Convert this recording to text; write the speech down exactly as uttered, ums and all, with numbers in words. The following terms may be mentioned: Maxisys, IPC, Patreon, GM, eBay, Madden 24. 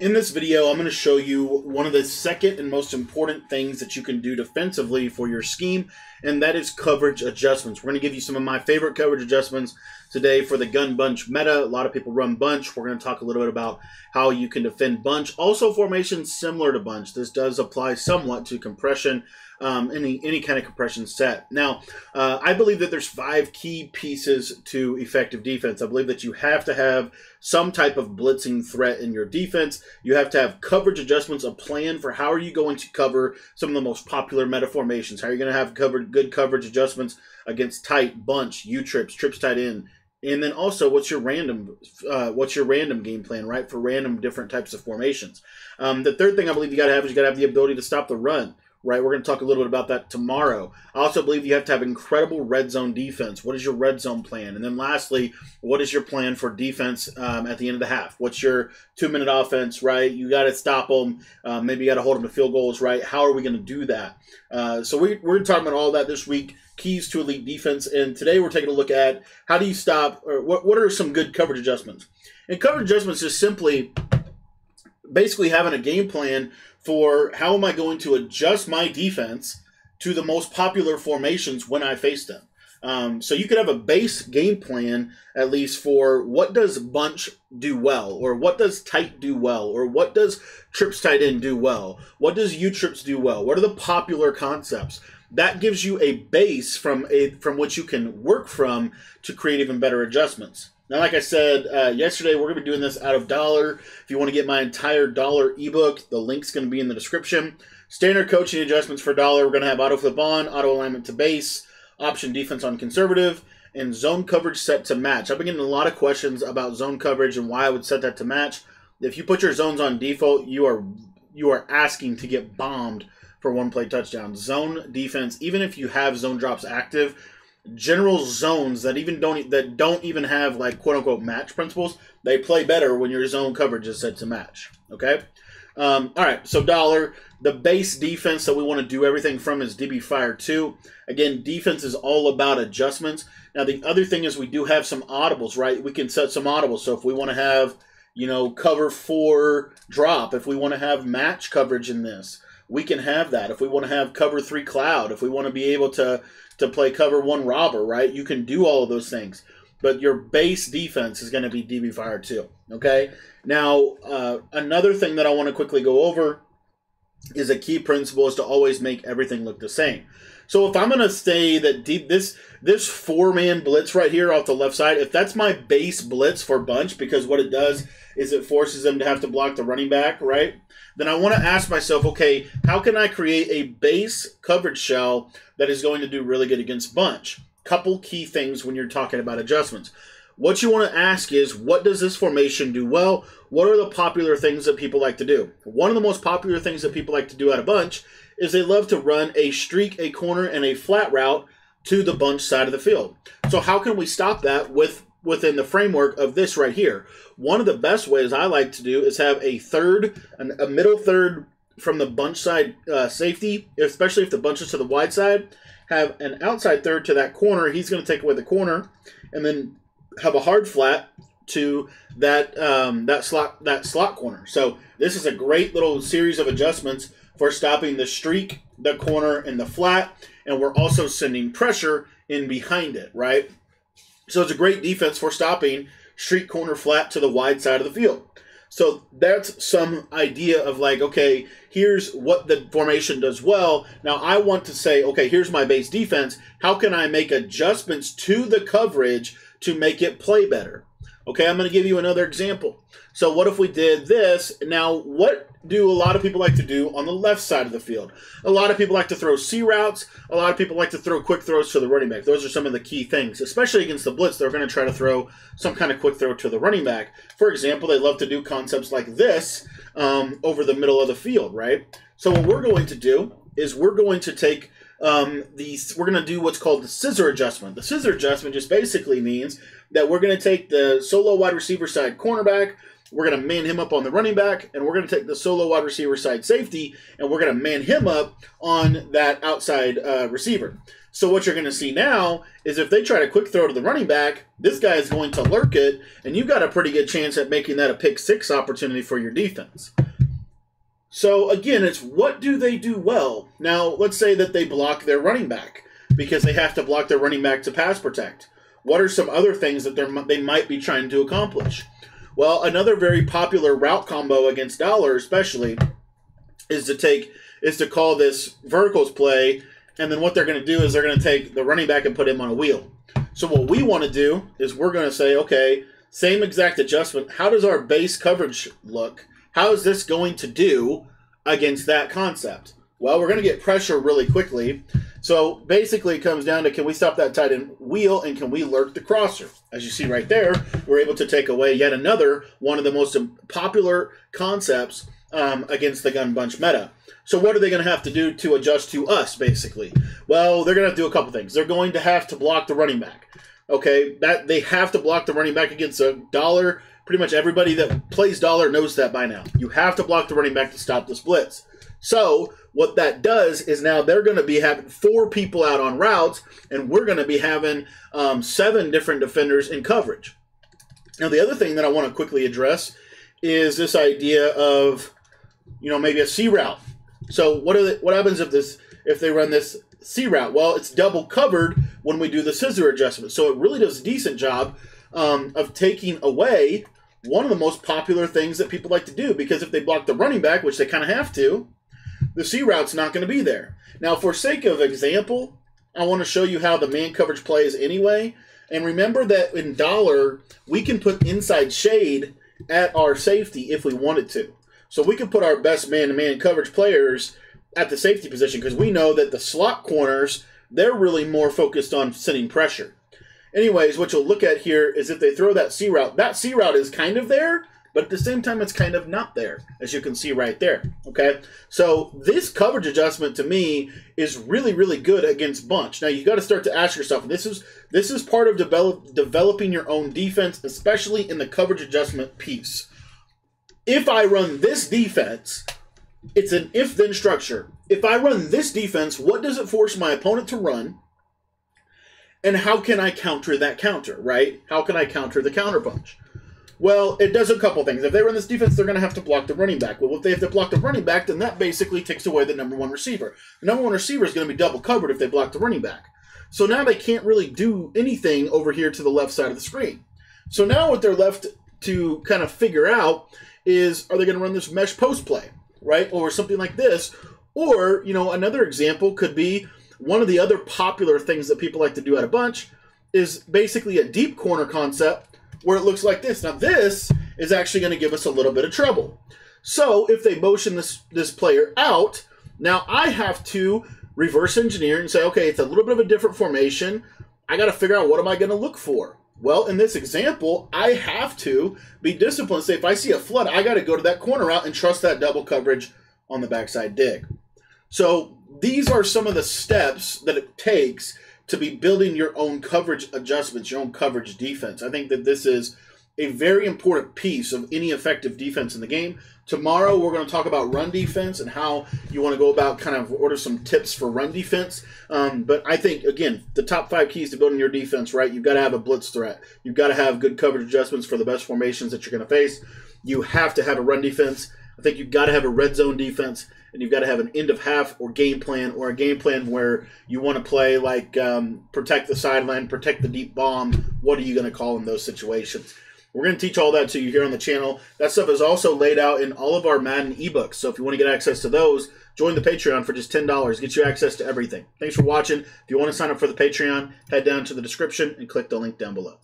In this video, I'm going to show you one of the second and most important things that you can do defensively for your scheme, and that is coverage adjustments. We're going to give you some of my favorite coverage adjustments today for the gun bunch meta. A lot of people run bunch. We're going to talk a little bit about how you can defend bunch. Also, formations similar to bunch. This does apply somewhat to compression, um, any, any kind of compression set. Now, uh, I believe that there's five key pieces to effective defense. I believe that you have to have some type of blitzing threat in your defense. You have to have coverage adjustments, a plan for how are you going to cover some of the most popular meta formations. How are you going to have covered good coverage adjustments against tight, bunch, U-trips, trips tight end, and then also what's your random, uh, what's your random game plan, right, for random different types of formations. Um, the third thing I believe you got to have is you got to have the ability to stop the run. Right, we're going to talk a little bit about that tomorrow. I also believe you have to have incredible red zone defense. What is your red zone plan? And then lastly, what is your plan for defense um, at the end of the half? What's your two-minute offense, right? You got to stop them. Uh, maybe you got to hold them to field goals, right? How are we going to do that? Uh, so we, we're talking about all that this week, keys to elite defense. And today we're taking a look at how do you stop or what, what are some good coverage adjustments? And coverage adjustments is simply basically having a game plan for how am I going to adjust my defense to the most popular formations when I face them. Um, so you could have a base game plan, at least, for what does bunch do well, or what does tight do well, or what does trips tight end do well, what does U-trips do well, what are the popular concepts. That gives you a base from, a, from which you can work from to create even better adjustments. Now, like I said uh, yesterday, we're going to be doing this out of dollar. If you want to get my entire dollar ebook, the link's going to be in the description. Standard coaching adjustments for dollar. We're going to have auto flip on, auto alignment to base, option defense on conservative, and zone coverage set to match. I've been getting a lot of questions about zone coverage and why I would set that to match. If you put your zones on default, you are you are asking to get bombed for one play touchdown. Zone defense, even if you have zone drops active, general zones that even don't that don't even have like quote unquote match principles, they play better when your zone coverage is set to match. Okay, um, all right. So dollar, the base defense that we want to do everything from is D B Fire two. Again, defense is all about adjustments. Now the other thing is we do have some audibles, right? We can set some audibles. So if we want to have, you know, cover four drop, if we want to have match coverage in this, we can have that. If we want to have cover three cloud, if we want to be able to to play cover one robber, right? You can do all of those things. But your base defense is going to be D B Fire two, okay? Now, uh, another thing that I want to quickly go over is a key principle is to always make everything look the same. So if I'm going to say that deep, this this four-man blitz right here off the left side, if that's my base blitz for bunch, because what it does is it forces them to have to block the running back, right? Then I want to ask myself, okay, how can I create a base coverage shell that is going to do really good against bunch? Couple key things when you're talking about adjustments. What you want to ask is, what does this formation do well? What are the popular things that people like to do? One of the most popular things that people like to do out of bunch is they love to run a streak, a corner, and a flat route to the bunch side of the field. So how can we stop that with within the framework of this right here? One of the best ways I like to do is have a third, an, a middle third from the bunch side uh, safety, especially if the bunch is to the wide side, have an outside third to that corner. He's going to take away the corner, and then have a hard flat to that um, that slot that slot corner. So this is a great little series of adjustments for stopping the streak, the corner, and the flat, and we're also sending pressure in behind it, right? So it's a great defense for stopping streak, corner, flat to the wide side of the field. So that's some idea of like, okay, here's what the formation does well. Now I want to say, okay, here's my base defense. How can I make adjustments to the coverage to make it play better? Okay, I'm going to give you another example. So what if we did this? Now, what do a lot of people like to do on the left side of the field? A lot of people like to throw C routes. A lot of people like to throw quick throws to the running back. Those are some of the key things, especially against the blitz. They're going to try to throw some kind of quick throw to the running back. For example, they love to do concepts like this um, over the middle of the field, right? So what we're going to do is we're going to take um, these, we're going to do what's called the scissor adjustment. The scissor adjustment just basically means that we're going to take the solo wide receiver side cornerback, We're going to man him up on the running back, and we're going to take the solo wide receiver side safety, and we're going to man him up on that outside uh, receiver. So what you're going to see now is if they try to quick throw to the running back, this guy is going to lurk it, and you've got a pretty good chance at making that a pick six opportunity for your defense. So again, it's what do they do well? Now, let's say that they block their running back because they have to block their running back to pass protect. What are some other things that they're, they might be trying to accomplish? Well, another very popular route combo against Dollar especially is to take is to call this verticals play, and then what they're going to do is they're going to take the running back and put him on a wheel. So what we want to do is we're going to say, okay, same exact adjustment. How does our base coverage look? How is this going to do against that concept? Well, we're going to get pressure really quickly. So basically it comes down to, can we stop that tight end wheel, and can we lurk the crosser? As you see right there, we're able to take away yet another one of the most popular concepts um, against the gun bunch meta. So what are they going to have to do to adjust to us, basically? Well, they're going to have to do a couple things. They're going to have to block the running back. Okay, that they have to block the running back against a Dollar. Pretty much everybody that plays Dollar knows that by now. You have to block the running back to stop this blitz. So what that does is now they're going to be having four people out on routes, and we're going to be having um, seven different defenders in coverage. Now, the other thing that I want to quickly address is this idea of, you know, maybe a C route. So what are they, what happens if this if they run this C route? Well, it's double covered when we do the scissor adjustment. So it really does a decent job um, of taking away one of the most popular things that people like to do, because if they block the running back, which they kind of have to, the C route's not going to be there. Now, for sake of example, I want to show you how the man coverage plays anyway. And remember that in Dollar, we can put inside shade at our safety if we wanted to. So we can put our best man-to-man coverage players at the safety position, because we know that the slot corners, they're really more focused on sending pressure. Anyways, what you'll look at here is if they throw that C route, that C route is kind of there, but at the same time, it's kind of not there, as you can see right there, okay? So this coverage adjustment, to me, is really, really good against bunch. Now, you've got to start to ask yourself, this is this is part of develop, developing your own defense, especially in the coverage adjustment piece. If I run this defense, it's an if-then structure. If I run this defense, what does it force my opponent to run? And how can I counter that counter, right? How can I counter the counterpunch? Well, it does a couple things. If they run this defense, they're going to have to block the running back. Well, if they have to block the running back, then that basically takes away the number one receiver. The number one receiver is going to be double covered if they block the running back. So now they can't really do anything over here to the left side of the screen. So now what they're left to kind of figure out is, are they going to run this mesh post play, right? Or something like this. Or, you know, another example could be one of the other popular things that people like to do at a bunch is basically a deep corner concept, where it looks like this. Now this is actually going to give us a little bit of trouble. So if they motion this, this player out, now I have to reverse engineer and say, okay, it's a little bit of a different formation. I got to figure out what am I going to look for? Well, in this example, I have to be disciplined. Say if I see a flood, I got to go to that corner route and trust that double coverage on the backside dig. So these are some of the steps that it takes to be building your own coverage adjustments, your own coverage defense. I think that this is a very important piece of any effective defense in the game. Tomorrow, we're going to talk about run defense and how you want to go about kind of order some tips for run defense. Um, but I think, again, the top five keys to building your defense, right? You've got to have a blitz threat. You've got to have good coverage adjustments for the best formations that you're going to face. You have to have a run defense. I think you've got to have a red zone defense, and you've got to have an end of half or game plan, or a game plan where you want to play like um, protect the sideline, protect the deep bomb. What are you going to call in those situations? We're going to teach all that to you here on the channel. That stuff is also laid out in all of our Madden ebooks. So if you want to get access to those, join the Patreon for just ten dollars. Get you access to everything. Thanks for watching. If you want to sign up for the Patreon, head down to the description and click the link down below.